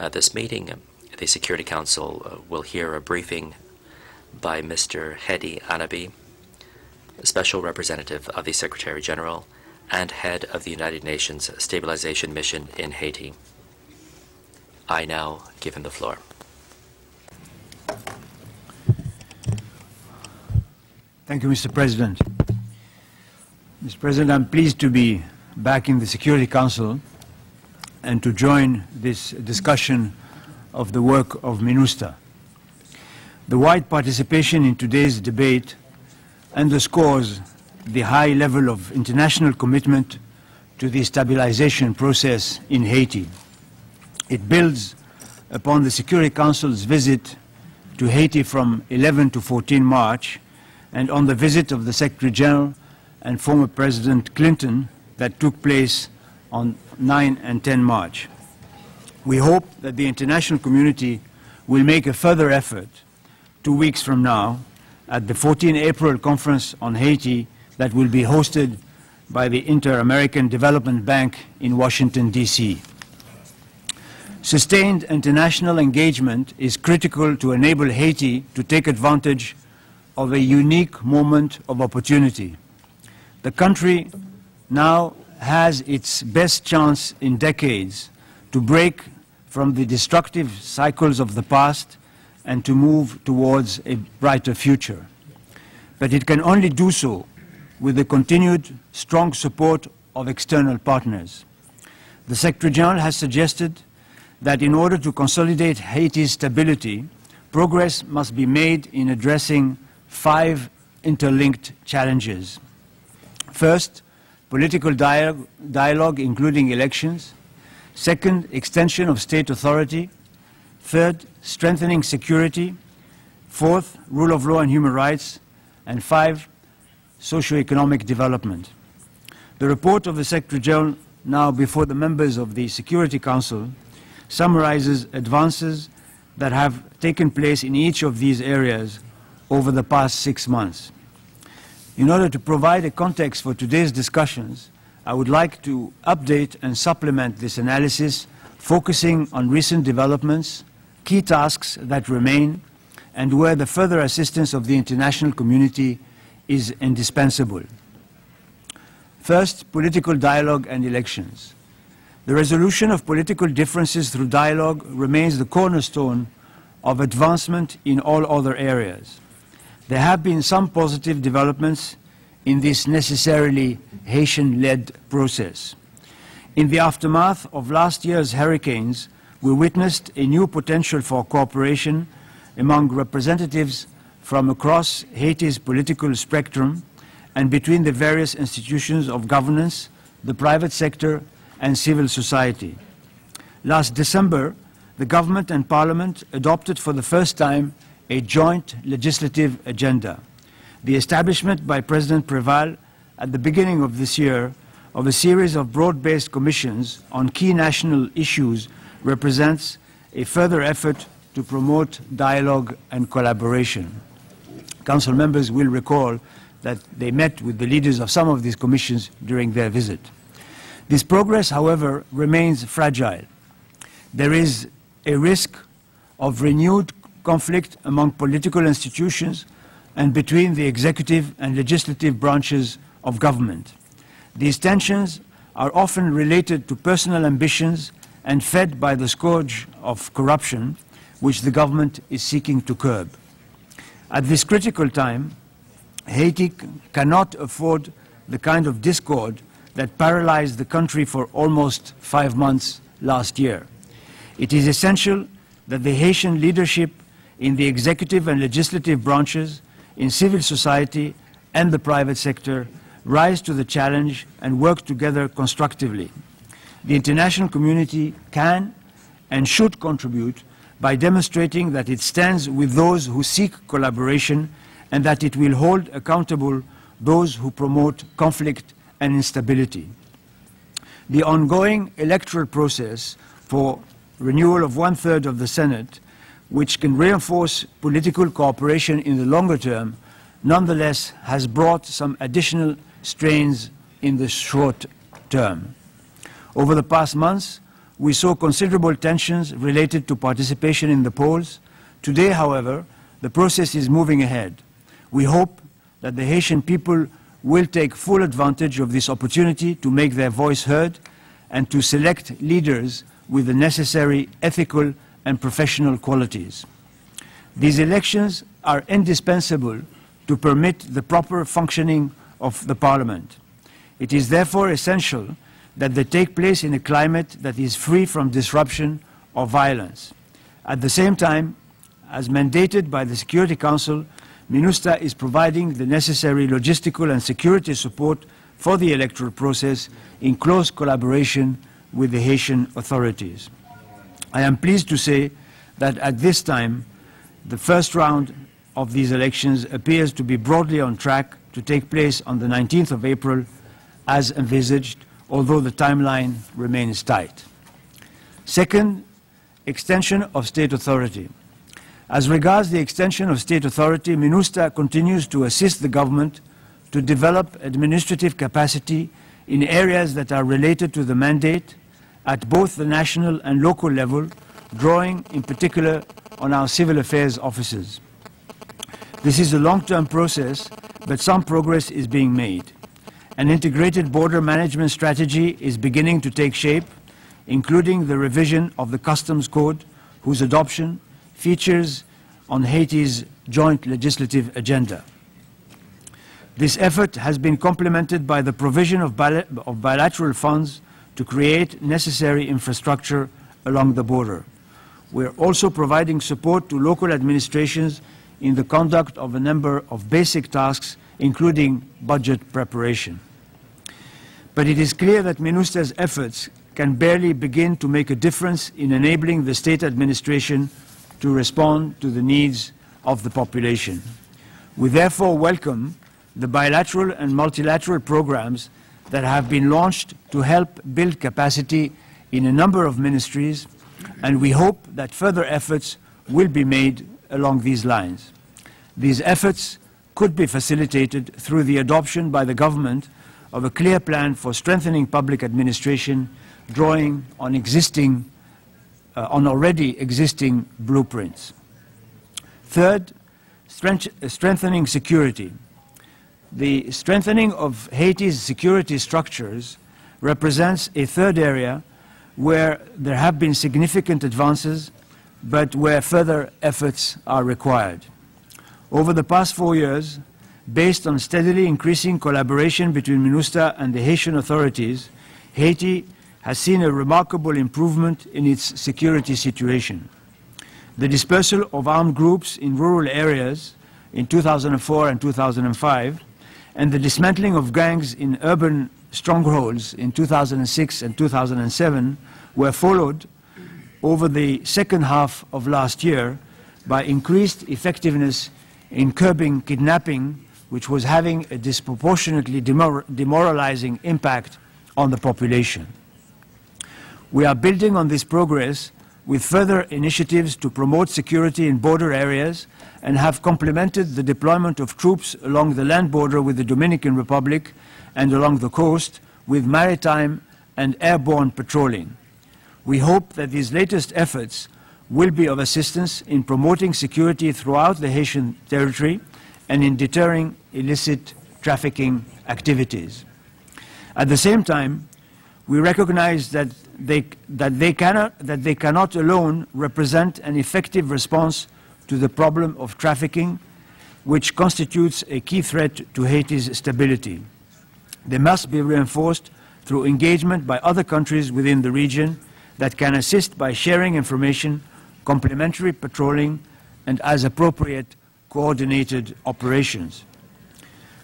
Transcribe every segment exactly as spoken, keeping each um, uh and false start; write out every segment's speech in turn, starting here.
uh, this meeting, the Security Council uh, will hear a briefing by Mister Hédi Annabi, Special Representative of the Secretary General and Head of the United Nations Stabilization Mission in Haiti. I now give him the floor. Thank you, Mister President. Mister President, I'm pleased to be back in the Security Council and to join this discussion of the work of MINUSTAH. The wide participation in today's debate underscores the high level of international commitment to the stabilization process in Haiti. It builds upon the Security Council's visit to Haiti from eleven to fourteen March and on the visit of the Secretary General and former President Clinton that took place on nine and ten March. We hope that the international community will make a further effort two weeks from now at the fourteen April conference on Haiti that will be hosted by the Inter-American Development Bank in Washington, D C Sustained international engagement is critical to enable Haiti to take advantage of a unique moment of opportunity. The country now has its best chance in decades to break from the destructive cycles of the past and to move towards a brighter future. But it can only do so with the continued strong support of external partners. The Secretary General has suggested that in order to consolidate Haiti's stability, progress must be made in addressing five interlinked challenges. First, political dialogue, dialogue including elections. Second, extension of state authority. Third, strengthening security. Fourth, rule of law and human rights. And five, socio-economic development. The report of the Secretary General, now before the members of the Security Council, summarizes advances that have taken place in each of these areas over the past six months. In order to provide a context for today's discussions, I would like to update and supplement this analysis, focusing on recent developments, key tasks that remain, and where the further assistance of the international community is indispensable. First, political dialogue and elections. The resolution of political differences through dialogue remains the cornerstone of advancement in all other areas. There have been some positive developments in this necessarily Haitian-led process. In the aftermath of last year's hurricanes, we witnessed a new potential for cooperation among representatives from across Haiti's political spectrum and between the various institutions of governance, the private sector, and civil society. Last December, the government and parliament adopted for the first time a joint legislative agenda. The establishment by President Preval at the beginning of this year of a series of broad-based commissions on key national issues represents a further effort to promote dialogue and collaboration. Council members will recall that they met with the leaders of some of these commissions during their visit. This progress, however, remains fragile. There is a risk of renewed conflict among political institutions and between the executive and legislative branches of government. These tensions are often related to personal ambitions and fed by the scourge of corruption, which the government is seeking to curb. At this critical time, Haiti cannot afford the kind of discord that paralyzed the country for almost five months last year. It is essential that the Haitian leadership in the executive and legislative branches, in civil society and the private sector, rise to the challenge and work together constructively. The international community can and should contribute by demonstrating that it stands with those who seek collaboration and that it will hold accountable those who promote conflict and instability. The ongoing electoral process for renewal of one-third of the Senate, which can reinforce political cooperation in the longer term, nonetheless has brought some additional strains in the short term. Over the past months, we saw considerable tensions related to participation in the polls. Today, however, the process is moving ahead. We hope that the Haitian people will take full advantage of this opportunity to make their voice heard and to select leaders with the necessary ethical and professional qualities. These elections are indispensable to permit the proper functioning of the Parliament. It is therefore essential that they take place in a climate that is free from disruption or violence. At the same time, as mandated by the Security Council, MINUSTAH is providing the necessary logistical and security support for the electoral process in close collaboration with the Haitian authorities. I am pleased to say that at this time, the first round of these elections appears to be broadly on track to take place on the nineteenth of April as envisaged, although the timeline remains tight. Second, extension of state authority. As regards the extension of state authority, MINUSTAH continues to assist the government to develop administrative capacity in areas that are related to the mandate at both the national and local level, drawing in particular on our civil affairs offices. This is a long-term process, but some progress is being made. An integrated border management strategy is beginning to take shape, including the revision of the Customs Code, whose adoption features on Haiti's joint legislative agenda. This effort has been complemented by the provision of, bil of bilateral funds to create necessary infrastructure along the border. We are also providing support to local administrations in the conduct of a number of basic tasks, including budget preparation. But it is clear that MINUSTAH's efforts can barely begin to make a difference in enabling the state administration to respond to the needs of the population. We therefore welcome the bilateral and multilateral programs that have been launched to help build capacity in a number of ministries, and we hope that further efforts will be made along these lines. These efforts could be facilitated through the adoption by the government of a clear plan for strengthening public administration, drawing on existing, uh, on already existing blueprints. Third, strength strengthening security. The strengthening of Haiti's security structures represents a third area where there have been significant advances, but where further efforts are required. Over the past four years, based on steadily increasing collaboration between MINUSTAH and the Haitian authorities, Haiti has seen a remarkable improvement in its security situation. The dispersal of armed groups in rural areas in two thousand four and two thousand five, and the dismantling of gangs in urban strongholds in two thousand six and two thousand seven were followed over the second half of last year by increased effectiveness in curbing kidnapping, which was having a disproportionately demor- demoralizing impact on the population. We are building on this progress with further initiatives to promote security in border areas and have complemented the deployment of troops along the land border with the Dominican Republic and along the coast with maritime and airborne patrolling. We hope that these latest efforts will be of assistance in promoting security throughout the Haitian territory and in deterring illicit trafficking activities. At the same time, we recognize that they, that they cannot, that they cannot alone represent an effective response to the problem of trafficking, which constitutes a key threat to Haiti's stability. They must be reinforced through engagement by other countries within the region that can assist by sharing information, complementary patrolling, and as appropriate, coordinated operations.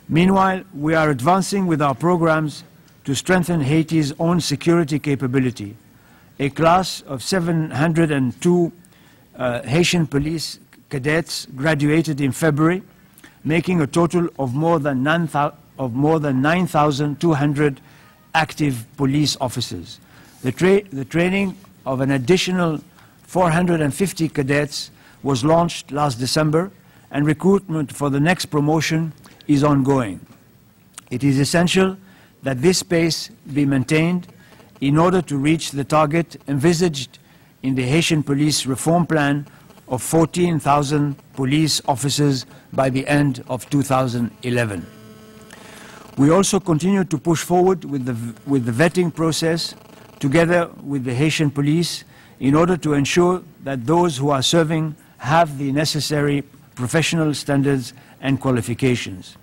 Meanwhile, we are advancing with our programs to strengthen Haiti's own security capability. A class of seven hundred and two uh, Haitian police cadets graduated in February, making a total of more than nine thousand two hundred active police officers. The, tra the training of an additional four hundred fifty cadets was launched last December, and recruitment for the next promotion is ongoing. It is essential that this pace be maintained in order to reach the target envisaged in the Haitian police reform plan of fourteen thousand police officers by the end of two thousand eleven. We also continue to push forward with the, with the vetting process together with the Haitian police in order to ensure that those who are serving have the necessary professional standards and qualifications.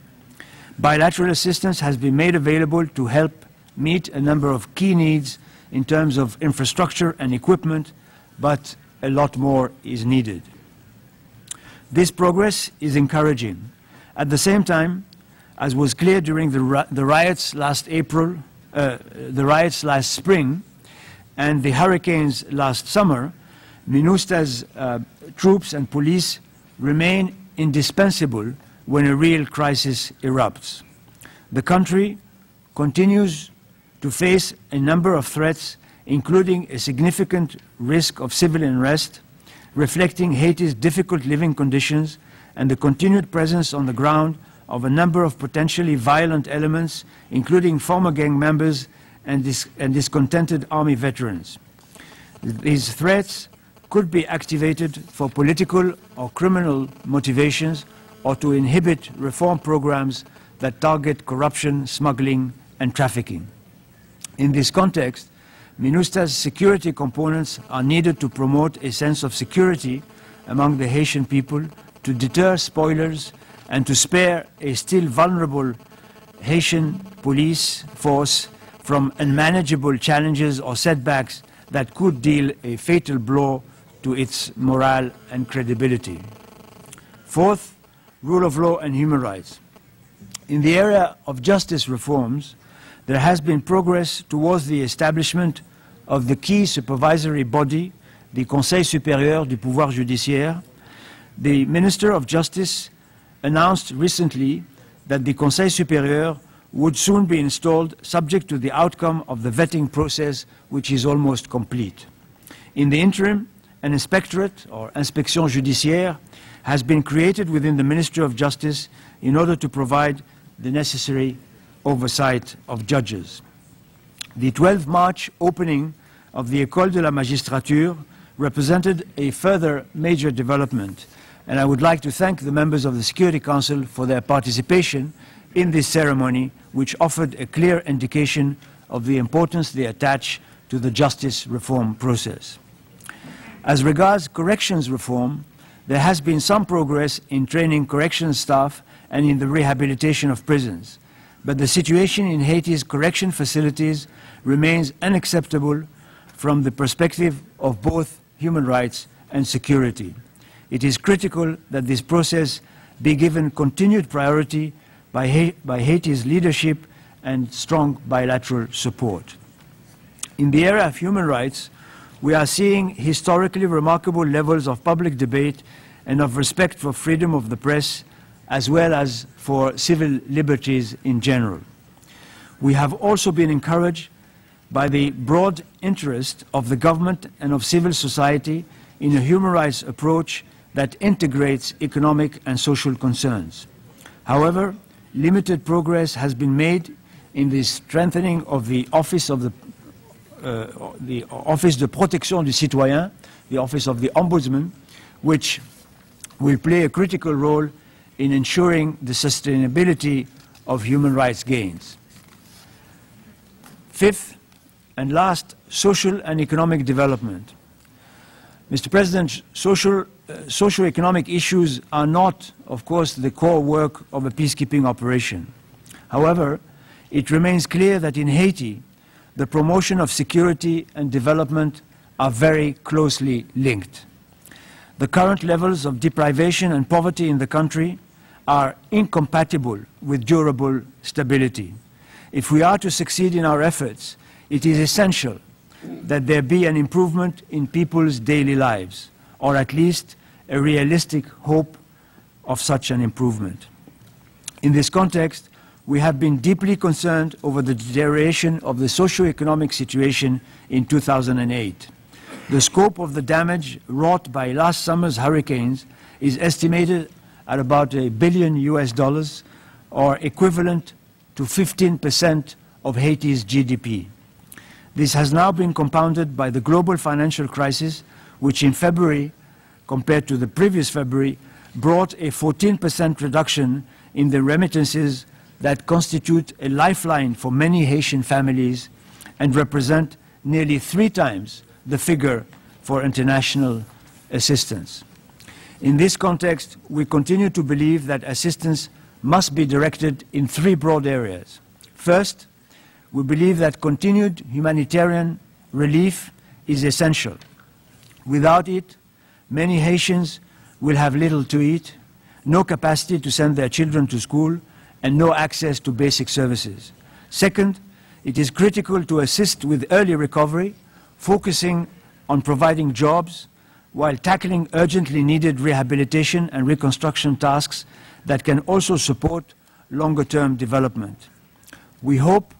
Bilateral assistance has been made available to help meet a number of key needs in terms of infrastructure and equipment, but a lot more is needed. This progress is encouraging. At the same time, as was clear during the, ri the riots last April, uh, the riots last spring, and the hurricanes last summer, MINUSTAH's uh, troops and police remain indispensable when a real crisis erupts. The country continues to face a number of threats, including a significant risk of civil unrest, reflecting Haiti's difficult living conditions and the continued presence on the ground of a number of potentially violent elements, including former gang members and, dis and discontented army veterans. These threats could be activated for political or criminal motivations or to inhibit reform programs that target corruption, smuggling, and trafficking. In this context, MINUSTAH's security components are needed to promote a sense of security among the Haitian people, to deter spoilers, and to spare a still vulnerable Haitian police force from unmanageable challenges or setbacks that could deal a fatal blow to its morale and credibility. Fourth, rule of law and human rights. In the area of justice reforms, there has been progress towards the establishment of the key supervisory body, the Conseil Supérieur du Pouvoir Judiciaire. The Minister of Justice announced recently that the Conseil Supérieur would soon be installed, subject to the outcome of the vetting process, which is almost complete. In the interim, an inspectorate, or inspection judiciaire, has been created within the Ministry of Justice in order to provide the necessary oversight of judges. The twelfth of March opening of the École de la Magistrature represented a further major development, and I would like to thank the members of the Security Council for their participation in this ceremony, which offered a clear indication of the importance they attach to the justice reform process. As regards corrections reform, there has been some progress in training corrections staff and in the rehabilitation of prisons. But the situation in Haiti's correction facilities remains unacceptable from the perspective of both human rights and security. It is critical that this process be given continued priority by, Ha- by Haiti's leadership and strong bilateral support. In the area of human rights, we are seeing historically remarkable levels of public debate and of respect for freedom of the press, as well as for civil liberties in general. We have also been encouraged by the broad interest of the government and of civil society in a human rights approach that integrates economic and social concerns. However, limited progress has been made in the strengthening of the Office of the, uh, the Office de Protection du Citoyen, the Office of the Ombudsman, which will play a critical role in ensuring the sustainability of human rights gains. Fifth and last, social and economic development. Mister President, social, uh, socio-economic issues are not, of course, the core work of a peacekeeping operation. However, it remains clear that in Haiti, the promotion of security and development are very closely linked. The current levels of deprivation and poverty in the country are incompatible with durable stability. If we are to succeed in our efforts, it is essential that there be an improvement in people's daily lives, or at least a realistic hope of such an improvement. In this context, we have been deeply concerned over the deterioration of the socio-economic situation in two thousand eight. The scope of the damage wrought by last summer's hurricanes is estimated at about a billion U S dollars, or equivalent to fifteen percent of Haiti's G D P. This has now been compounded by the global financial crisis, which in February, compared to the previous February, brought a fourteen percent reduction in the remittances that constitute a lifeline for many Haitian families and represent nearly three times the figure for international assistance. In this context, we continue to believe that assistance must be directed in three broad areas. First, we believe that continued humanitarian relief is essential. Without it, many Haitians will have little to eat, no capacity to send their children to school, and no access to basic services. Second, it is critical to assist with early recovery, focusing on providing jobs while tackling urgently needed rehabilitation and reconstruction tasks that can also support longer-term development. We hope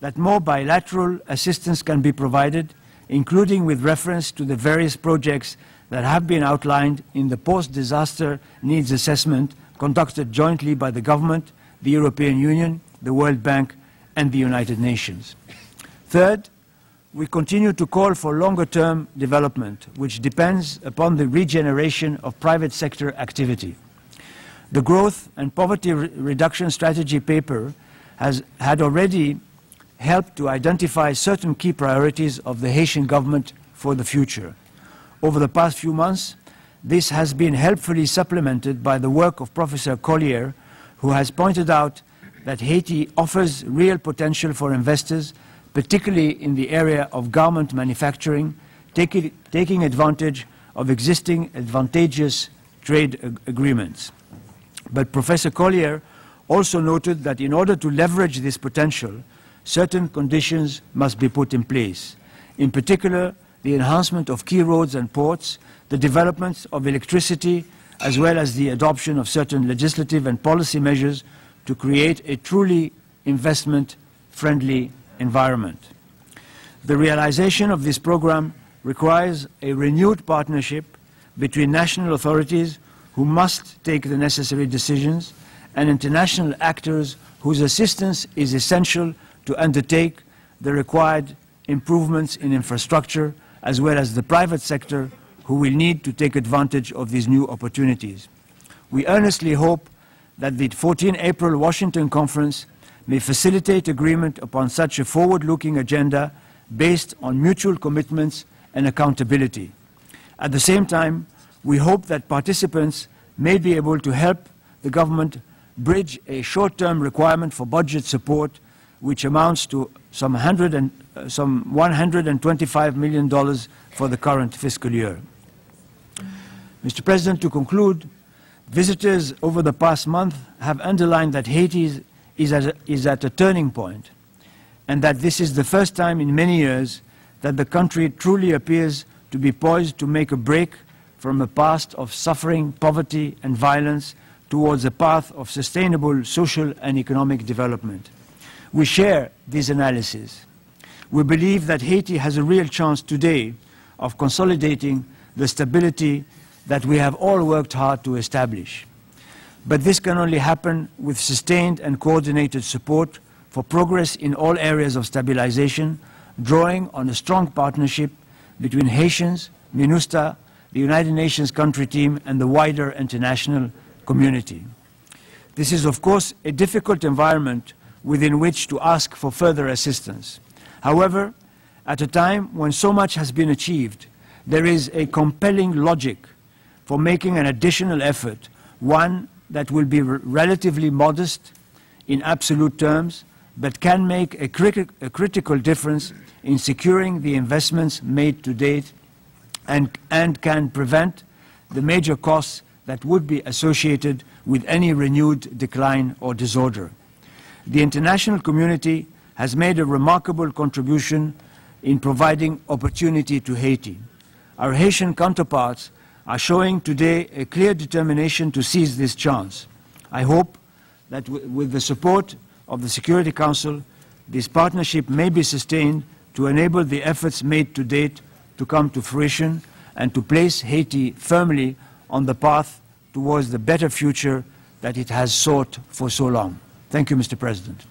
that more bilateral assistance can be provided, including with reference to the various projects that have been outlined in the post-disaster needs assessment conducted jointly by the government, the European Union, the World Bank, and the United Nations. Third, we continue to call for longer-term development, which depends upon the regeneration of private sector activity. The Growth and Poverty Reduction Strategy paper has had already helped to identify certain key priorities of the Haitian government for the future. Over the past few months, this has been helpfully supplemented by the work of Professor Collier, who has pointed out that Haiti offers real potential for investors, particularly in the area of garment manufacturing, taking, taking advantage of existing advantageous trade ag- agreements. But Professor Collier also noted that in order to leverage this potential, certain conditions must be put in place. In particular, the enhancement of key roads and ports, the development of electricity, as well as the adoption of certain legislative and policy measures to create a truly investment-friendly environment. The realization of this program requires a renewed partnership between national authorities who must take the necessary decisions and international actors whose assistance is essential to undertake the required improvements in infrastructure, as well as the private sector who will need to take advantage of these new opportunities. We earnestly hope that the fourteenth April Washington Conference may facilitate agreement upon such a forward-looking agenda based on mutual commitments and accountability. At the same time, we hope that participants may be able to help the government bridge a short-term requirement for budget support, which amounts to some, and, uh, some one hundred twenty-five million dollars for the current fiscal year. Mister President, to conclude, visitors over the past month have underlined that Haiti is, is, at a, is at a turning point, and that this is the first time in many years that the country truly appears to be poised to make a break from a past of suffering, poverty, and violence towards a path of sustainable social and economic development. We share these analyses. We believe that Haiti has a real chance today of consolidating the stability that we have all worked hard to establish. But this can only happen with sustained and coordinated support for progress in all areas of stabilization, drawing on a strong partnership between Haitians, MINUSTAH, the United Nations country team, and the wider international community. This is, of course, a difficult environment within which to ask for further assistance. However, at a time when so much has been achieved, there is a compelling logic for making an additional effort, one that will be relatively modest in absolute terms, but can make a, cri a critical difference in securing the investments made to date and, and can prevent the major costs that would be associated with any renewed decline or disorder. The international community has made a remarkable contribution in providing opportunity to Haiti. Our Haitian counterparts are showing today a clear determination to seize this chance. I hope that with the support of the Security Council, this partnership may be sustained to enable the efforts made to date to come to fruition and to place Haiti firmly on the path towards the better future that it has sought for so long. Thank you, Mister President.